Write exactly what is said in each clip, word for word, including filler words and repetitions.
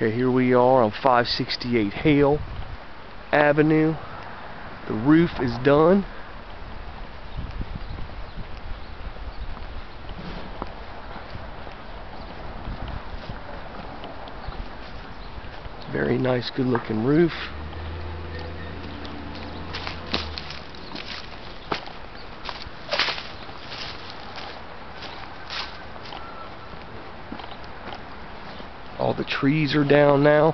Okay, here we are on five sixty-eight Hale Avenue. The roof is done. Very nice, good looking roof. All the trees are down now.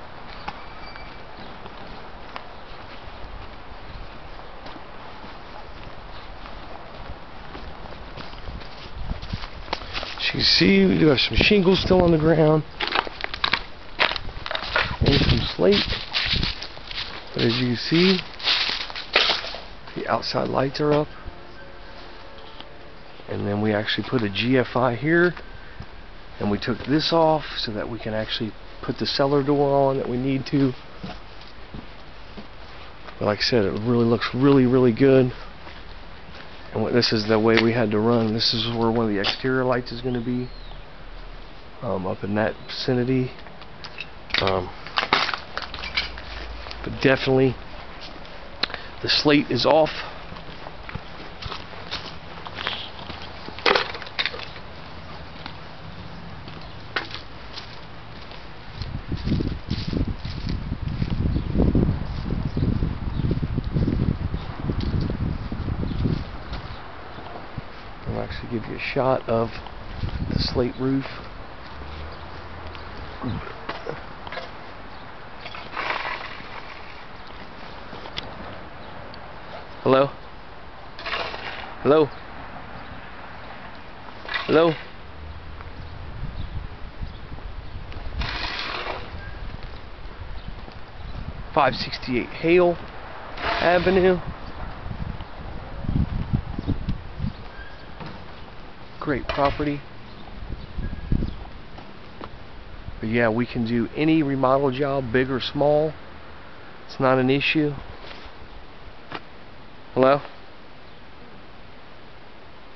As you can see, we do have some shingles still on the ground and some slate. But as you can see, the outside lights are up. And then we actually put a G F I here. And we took this off so that we can actually put the cellar door on that we need to. But like I said, it really looks really, really good. And what, this is the way we had to run. This is where one of the exterior lights is going to be, um, up in that vicinity. Um, but definitely, the slate is off. I'll actually give you a shot of the slate roof. Hello? Hello? Hello? five sixty-eight Hale Avenue. Great property. But yeah, we can do any remodel job, big or small. It's not an issue. Hello?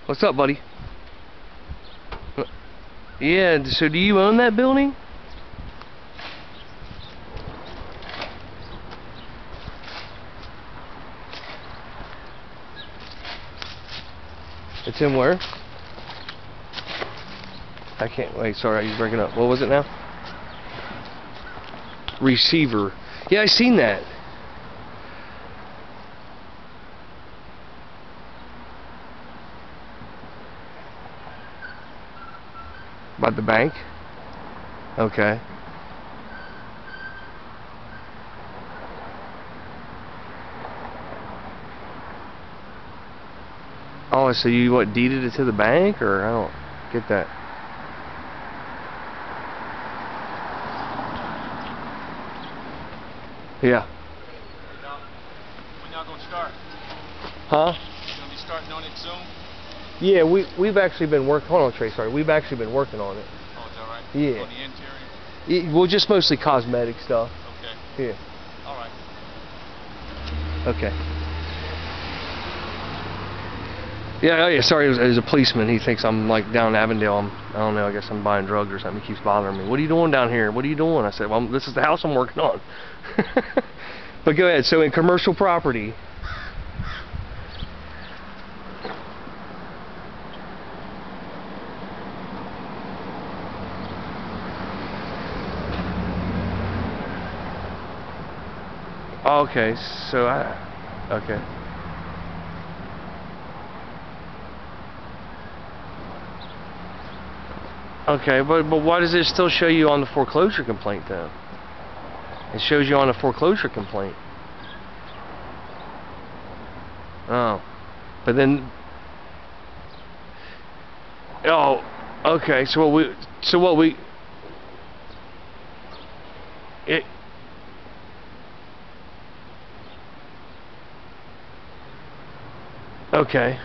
What's up, buddy? Yeah, so do you own that building? It's in where? I can't wait, sorry, I was breaking up. What was it now? Receiver. Yeah, I seen that. By the bank? Okay. Oh, so you what, deeded it to the bank, or I don't get that. Yeah. We're not, we're not gonna start. Huh? You're gonna be starting on it soon? Yeah, we we've actually been working. Hold on, Trey. Sorry, we've actually been working on it. Oh, is that right? Yeah. On the interior. It, well, just mostly cosmetic stuff. Okay. Yeah. All right. Okay. Yeah. Oh, yeah. Sorry, it was, it was a policeman. He thinks I'm like down Avondale. I'm, I don't know. I guess I'm buying drugs or something. He keeps bothering me. What are you doing down here? What are you doing? I said, well, I'm, this is the house I'm working on. But go ahead. So in commercial property, okay, so I okay okay but but why does it still show you on the foreclosure complaint though? It shows you on a foreclosure complaint. Oh. But then oh, okay. So what we so what we it okay.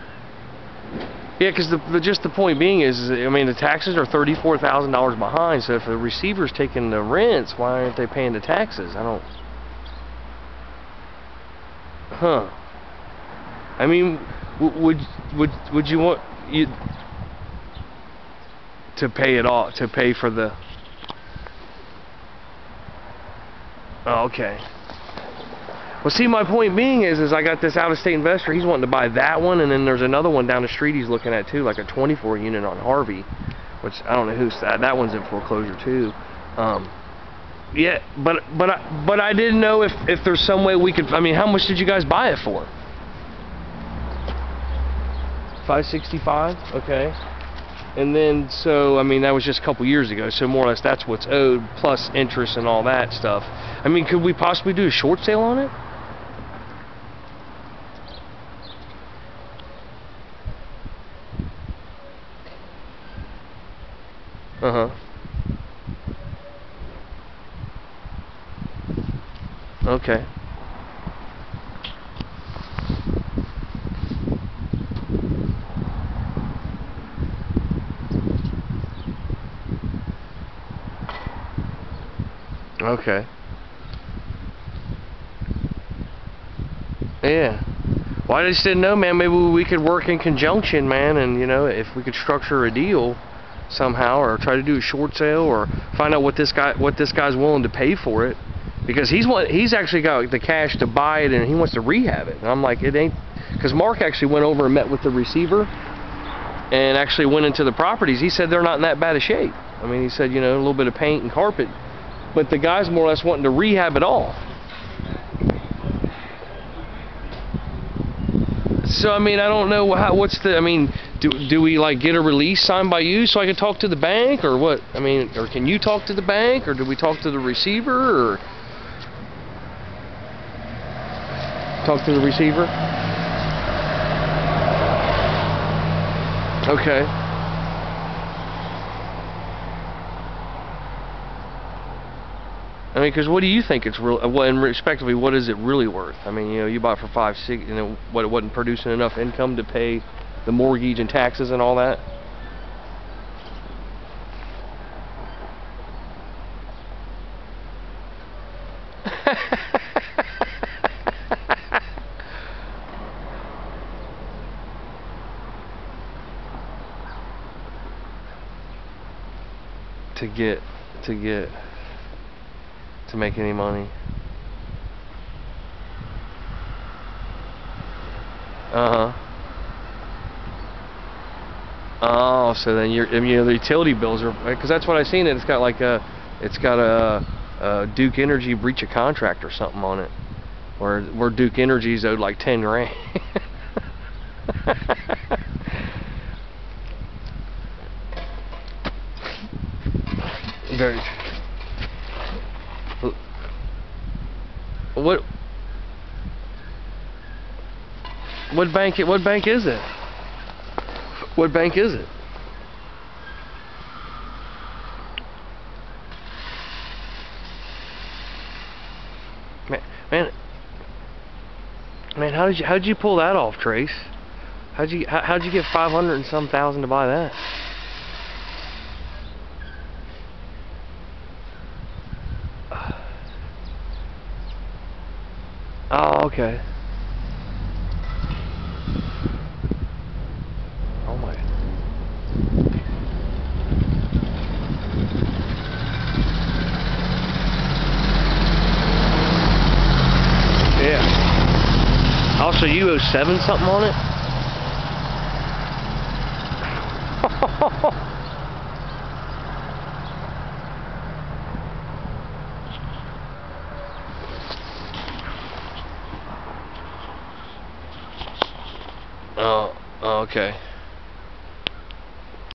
Yeah, because the, the just the point being is, is I mean the taxes are thirty-four thousand dollars behind. So if the receiver's taking the rents, why aren't they paying the taxes? I don't. Huh. I mean, w would would would you want you to pay it all to pay for the? Oh, okay. Well, see, my point being is, is I got this out-of-state investor. He's wanting to buy that one, and then there's another one down the street he's looking at too, like a twenty-four unit on Harvey, which I don't know who's that. That one's in foreclosure too. Um, yeah, but but I, but I didn't know if if there's some way we could. I mean, how much did you guys buy it for? five sixty-five. Okay. And then, so, I mean, that was just a couple years ago, so more or less that's what's owed, plus interest and all that stuff. I mean, could we possibly do a short sale on it? Uh-huh. Okay. Okay. Yeah. Well, I just didn't know, man. Maybe we could work in conjunction, man, and, you know, if we could structure a deal somehow, or try to do a short sale, or find out what this guy, what this guy's willing to pay for it, because he's one, he's actually got the cash to buy it, and he wants to rehab it. And I'm like, it ain't, because Mark actually went over and met with the receiver, and actually went into the properties. He said they're not in that bad a shape. I mean, he said, you know, a little bit of paint and carpet. But the guy's more or less wanting to rehab it all. So, I mean, I don't know how, what's the, I mean, do, do we, like, get a release signed by you so I can talk to the bank, or what? I mean, or can you talk to the bank, or do we talk to the receiver, or? Talk to the receiver? Okay. I mean, because what do you think it's real? Well, and respectively, what is it really worth? I mean, you know, you bought it for five, six, you know, what, it wasn't producing enough income to pay the mortgage and taxes and all that. to get, to get. To make any money. Uh-huh. Oh, so then you're, I mean, you know, the utility bills are, because that's what I seen. It. It's got like a, it's got a, a Duke Energy breach of contract or something on it, where where Duke Energy's owed like ten grand. Very. What what bank it what bank is it? What bank is it? Man, man, man, how did you how'd you pull that off, Trace? How'd you how, how'd you get five hundred and some thousand to buy that? Oh, okay. Oh my. Yeah. Also, you owe seven something on it? Oh, okay.